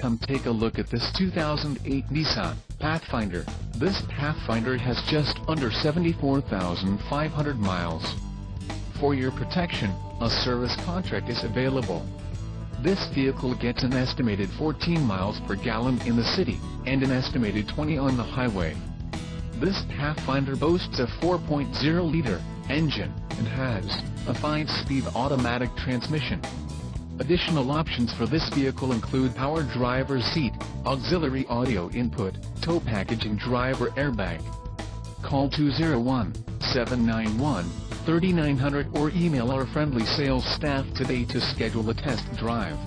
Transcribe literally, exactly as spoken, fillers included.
come take a look at this two thousand eight Nissan Pathfinder. This Pathfinder has just under seventy-four thousand five hundred miles. For your protection, a service contract is available. This vehicle gets an estimated fourteen miles per gallon in the city, and an estimated twenty on the highway. This Pathfinder boasts a four point zero liter engine, and has a five-speed automatic transmission. Additional options for this vehicle include power driver's seat, auxiliary audio input, tow package and driver airbag. Call two zero one, seven nine one, three nine zero zero or email our friendly sales staff today to schedule a test drive.